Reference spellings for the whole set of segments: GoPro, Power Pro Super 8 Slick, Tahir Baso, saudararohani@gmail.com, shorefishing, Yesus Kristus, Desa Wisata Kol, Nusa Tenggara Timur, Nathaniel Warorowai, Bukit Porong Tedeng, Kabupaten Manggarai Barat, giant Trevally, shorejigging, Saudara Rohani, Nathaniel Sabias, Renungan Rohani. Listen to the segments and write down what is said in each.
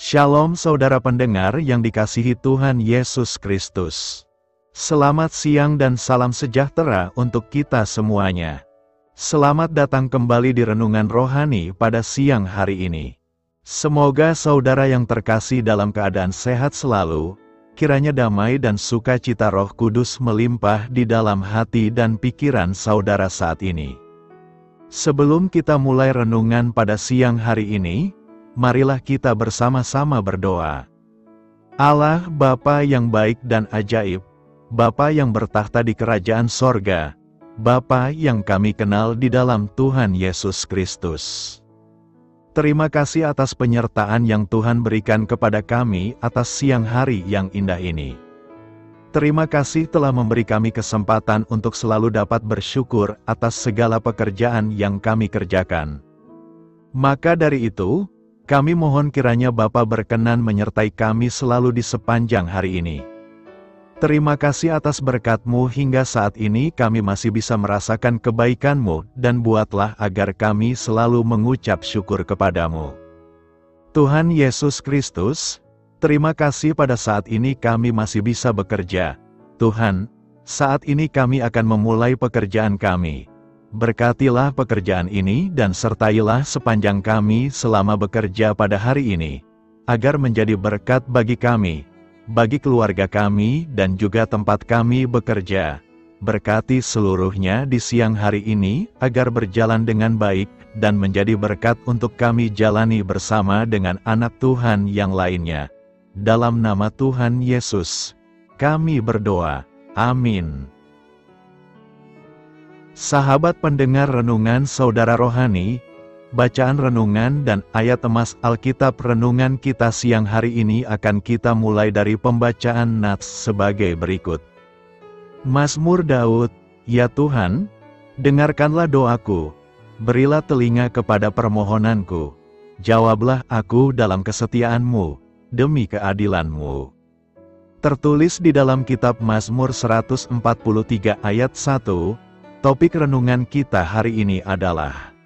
Shalom saudara pendengar yang dikasihi Tuhan Yesus Kristus. Selamat siang dan salam sejahtera untuk kita semuanya. Selamat datang kembali di Renungan Rohani pada siang hari ini. Semoga saudara yang terkasih dalam keadaan sehat selalu, kiranya damai dan sukacita Roh Kudus melimpah di dalam hati dan pikiran saudara saat ini. Sebelum kita mulai renungan pada siang hari ini, marilah kita bersama-sama berdoa. Allah Bapa yang baik dan ajaib, Bapa yang bertahta di kerajaan sorga, Bapa yang kami kenal di dalam Tuhan Yesus Kristus. Terima kasih atas penyertaan yang Tuhan berikan kepada kami atas siang hari yang indah ini. Terima kasih telah memberi kami kesempatan untuk selalu dapat bersyukur atas segala pekerjaan yang kami kerjakan. Maka dari itu, kami mohon kiranya Bapa berkenan menyertai kami selalu di sepanjang hari ini. Terima kasih atas berkat-Mu hingga saat ini kami masih bisa merasakan kebaikan-Mu, dan buatlah agar kami selalu mengucap syukur kepadamu. Tuhan Yesus Kristus, terima kasih pada saat ini kami masih bisa bekerja. Tuhan, saat ini kami akan memulai pekerjaan kami. Berkatilah pekerjaan ini dan sertailah sepanjang kami selama bekerja pada hari ini, agar menjadi berkat bagi kami, bagi keluarga kami, dan juga tempat kami bekerja. Berkati seluruhnya di siang hari ini, agar berjalan dengan baik dan menjadi berkat untuk kami jalani bersama dengan anak Tuhan yang lainnya. Dalam nama Tuhan Yesus, kami berdoa. Amin. Sahabat pendengar renungan saudara rohani, bacaan renungan dan ayat emas Alkitab renungan kita siang hari ini akan kita mulai dari pembacaan nats sebagai berikut. Mazmur Daud, ya Tuhan, dengarkanlah doaku, berilah telinga kepada permohonanku, jawablah aku dalam kesetiaan-Mu, demi keadilan-Mu. Tertulis di dalam kitab Mazmur 143 ayat 1. Topik renungan kita hari ini adalah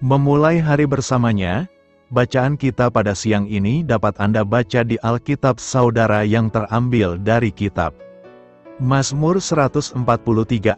memulai hari bersamanya. Bacaan kita pada siang ini dapat Anda baca di Alkitab saudara yang terambil dari kitab Mazmur 143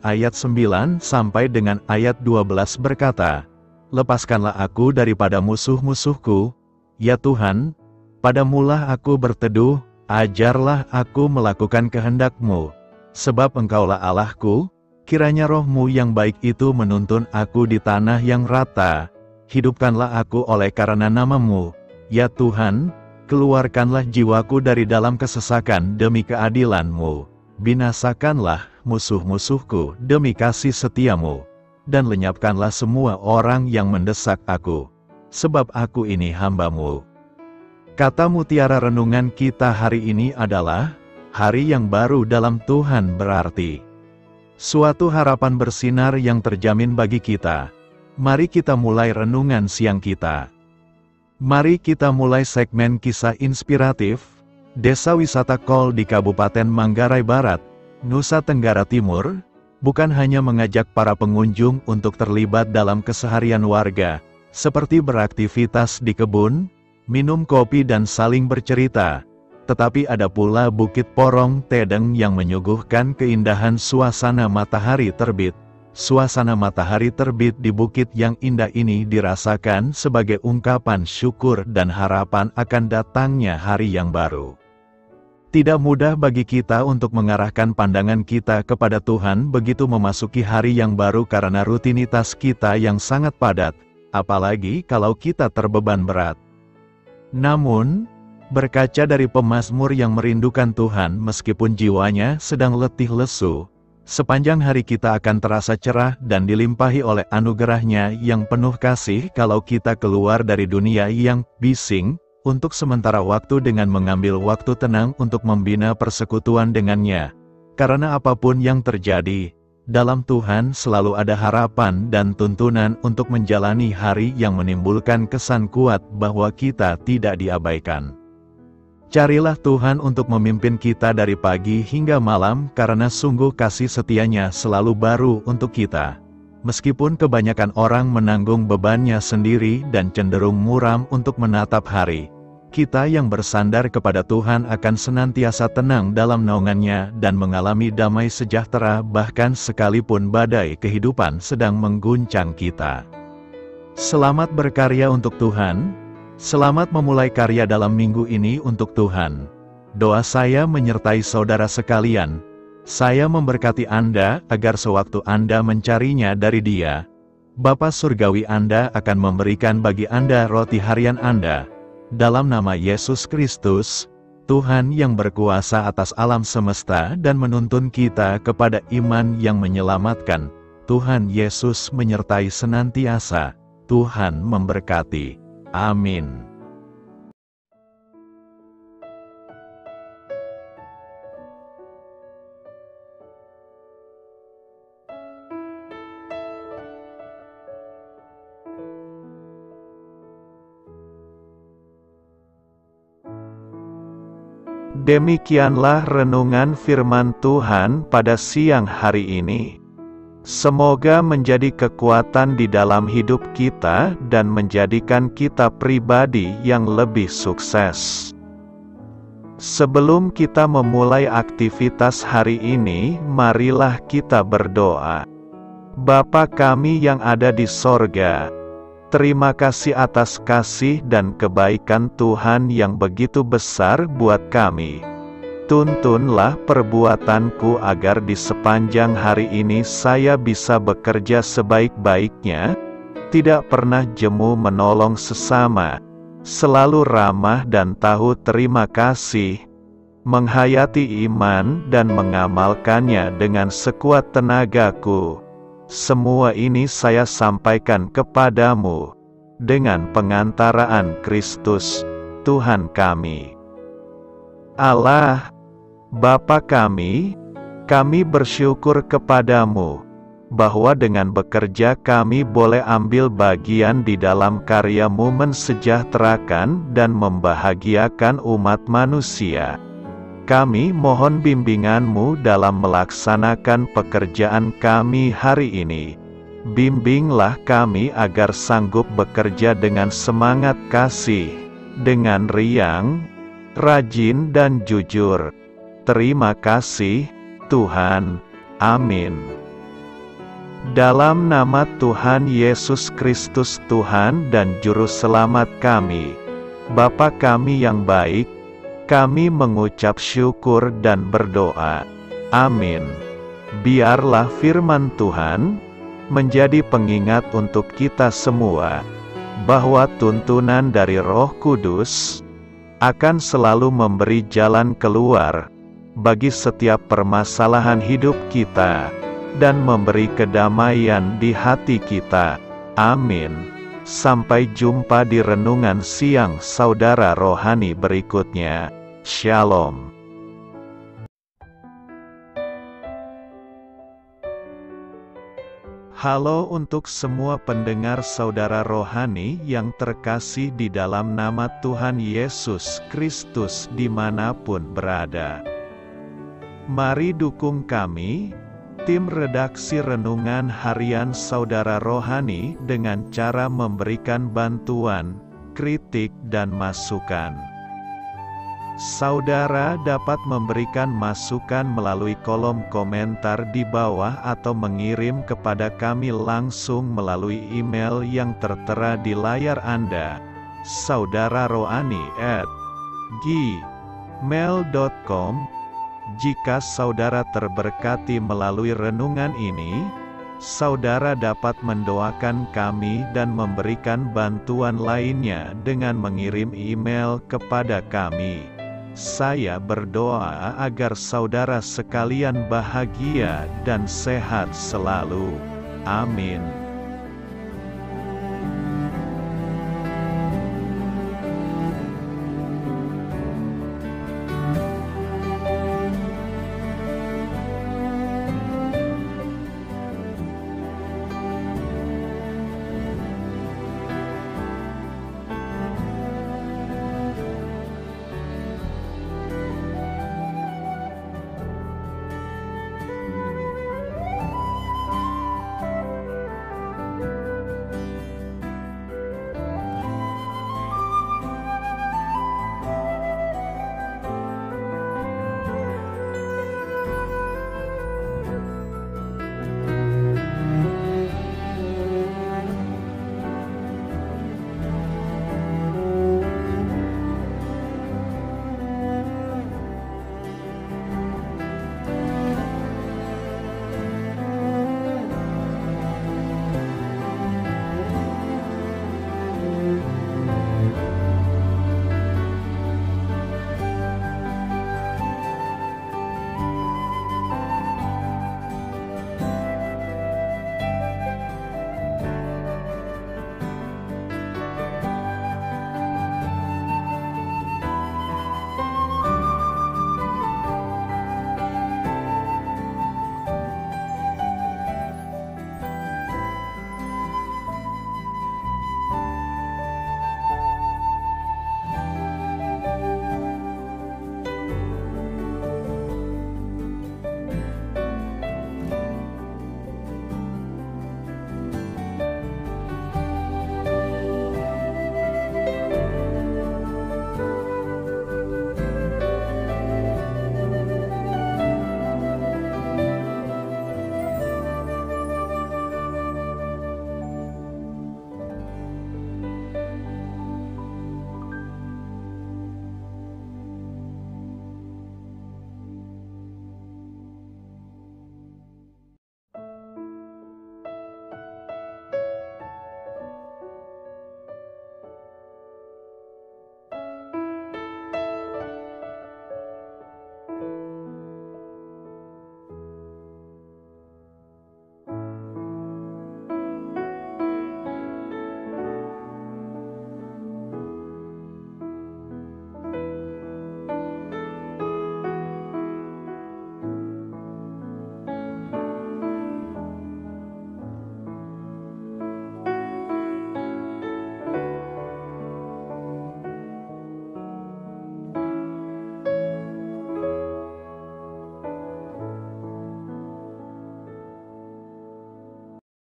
ayat 9 sampai dengan ayat 12 berkata, lepaskanlah aku daripada musuh-musuhku, ya Tuhan, padamulah aku berteduh, ajarlah aku melakukan kehendak-Mu, sebab Engkaulah Allahku. Kiranya Roh-Mu yang baik itu menuntun aku di tanah yang rata. Hidupkanlah aku oleh karena nama-Mu, ya Tuhan, keluarkanlah jiwaku dari dalam kesesakan demi keadilan-Mu. Binasakanlah musuh-musuhku demi kasih setia-Mu, dan lenyapkanlah semua orang yang mendesak aku, sebab aku ini hamba-Mu. Kata mutiara renungan kita hari ini adalah, hari yang baru dalam Tuhan berarti suatu harapan bersinar yang terjamin bagi kita. Mari kita mulai renungan siang kita. Mari kita mulai segmen kisah inspiratif, Desa Wisata Kol di Kabupaten Manggarai Barat, Nusa Tenggara Timur, bukan hanya mengajak para pengunjung untuk terlibat dalam keseharian warga, seperti beraktivitas di kebun, minum kopi dan saling bercerita, tetapi ada pula Bukit Porong Tedeng yang menyuguhkan keindahan suasana matahari terbit. Suasana matahari terbit di bukit yang indah ini dirasakan sebagai ungkapan syukur dan harapan akan datangnya hari yang baru. Tidak mudah bagi kita untuk mengarahkan pandangan kita kepada Tuhan begitu memasuki hari yang baru karena rutinitas kita yang sangat padat, apalagi kalau kita terbeban berat. Namun, berkaca dari pemazmur yang merindukan Tuhan meskipun jiwanya sedang letih lesu, sepanjang hari kita akan terasa cerah dan dilimpahi oleh anugerah-Nya yang penuh kasih kalau kita keluar dari dunia yang bising, untuk sementara waktu dengan mengambil waktu tenang untuk membina persekutuan dengan-Nya. Karena apapun yang terjadi, dalam Tuhan selalu ada harapan dan tuntunan untuk menjalani hari yang menimbulkan kesan kuat bahwa kita tidak diabaikan. Carilah Tuhan untuk memimpin kita dari pagi hingga malam karena sungguh kasih setia-Nya selalu baru untuk kita. Meskipun kebanyakan orang menanggung bebannya sendiri dan cenderung muram untuk menatap hari, Kita yang bersandar kepada Tuhan akan senantiasa tenang dalam naungannya dan mengalami damai sejahtera bahkan sekalipun badai kehidupan sedang mengguncang kita. Selamat berkarya untuk Tuhan, selamat memulai karya dalam minggu ini untuk Tuhan. Doa saya menyertai saudara sekalian. Saya memberkati Anda agar sewaktu Anda mencarinya dari Dia, Bapa Surgawi Anda akan memberikan bagi Anda roti harian Anda. Dalam nama Yesus Kristus, Tuhan yang berkuasa atas alam semesta dan menuntun kita kepada iman yang menyelamatkan, Tuhan Yesus menyertai senantiasa, Tuhan memberkati. Amin. Demikianlah renungan firman Tuhan pada siang hari ini. Semoga menjadi kekuatan di dalam hidup kita dan menjadikan kita pribadi yang lebih sukses. Sebelum kita memulai aktivitas hari ini, marilah kita berdoa. Bapa kami yang ada di sorga, terima kasih atas kasih dan kebaikan Tuhan yang begitu besar buat kami. Tuntunlah perbuatanku agar di sepanjang hari ini saya bisa bekerja sebaik-baiknya, tidak pernah jemu menolong sesama, selalu ramah dan tahu terima kasih, menghayati iman dan mengamalkannya dengan sekuat tenagaku. Semua ini saya sampaikan kepadamu, dengan pengantaraan Kristus, Tuhan kami. Allah, Bapa kami bersyukur kepadamu, bahwa dengan bekerja kami boleh ambil bagian di dalam karyamu mensejahterakan dan membahagiakan umat manusia. Kami mohon bimbinganmu dalam melaksanakan pekerjaan kami hari ini. Bimbinglah kami agar sanggup bekerja dengan semangat kasih, dengan riang, rajin dan jujur. Terima kasih, Tuhan. Amin. Dalam nama Tuhan Yesus Kristus Tuhan dan Juru Selamat kami, Bapa kami yang baik, kami mengucap syukur dan berdoa. Amin. Biarlah firman Tuhan menjadi pengingat untuk kita semua, bahwa tuntunan dari Roh Kudus akan selalu memberi jalan keluar bagi setiap permasalahan hidup kita, dan memberi kedamaian di hati kita. Amin. Sampai jumpa di renungan siang saudara rohani berikutnya. Shalom. Halo untuk semua pendengar saudara rohani yang terkasih di dalam nama Tuhan Yesus Kristus dimanapun berada. Mari dukung kami, tim redaksi renungan harian saudara rohani, dengan cara memberikan bantuan, kritik dan masukan. Saudara dapat memberikan masukan melalui kolom komentar di bawah atau mengirim kepada kami langsung melalui email yang tertera di layar Anda, saudararohani@gmail.com. Jika saudara terberkati melalui renungan ini, saudara dapat mendoakan kami dan memberikan bantuan lainnya dengan mengirim email kepada kami. Saya berdoa agar saudara sekalian bahagia dan sehat selalu. Amin.